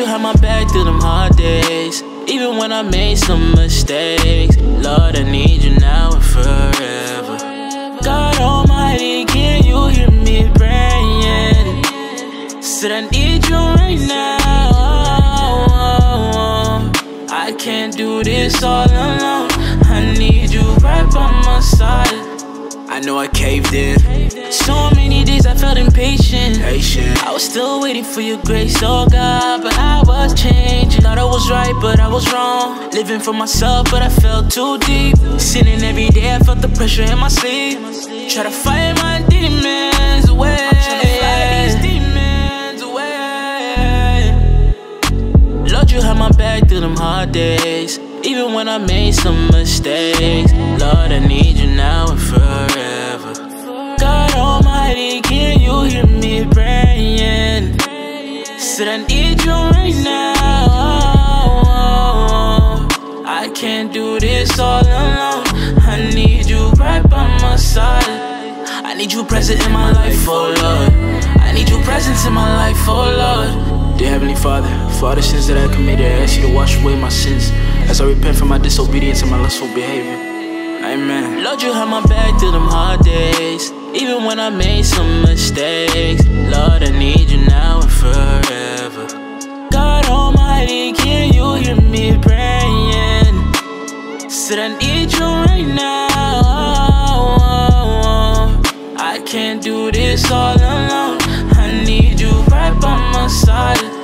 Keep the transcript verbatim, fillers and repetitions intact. you had my back through them hard days, even when I made some mistakes. Lord, I need you now and forever. God Almighty, can you hear me praying? Said I need you right now. I can't do this all alone. I need you right by my side. I know I caved in. So many days I felt impatient. I was still waiting for your grace, oh God. But I was changing. Thought I was right, but I was wrong. Living for myself, but I felt too deep. Sinning every day, I felt the pressure in my sleep. Try to fight my demons away. I'm trying to fight these demons away. Lord, you had my back through them hard days, even when I made some mistakes. Lord, I need you now and forever. God Almighty, can you hear me praying? Said I need you right now. I can't do this all alone. I need you right by my side. I need you present in my life, oh Lord. I need your presence in my life, oh Lord. Dear Heavenly Father, for all the sins that I committed, I ask you to wash away my sins as I repent for my disobedience and my lustful behavior. Amen. Lord, you had my back through them hard days, even when I made some mistakes. Lord, I need you now and forever. God Almighty, can you hear me praying? Said I need you right now. I can't do this all alone. I need you right by my side.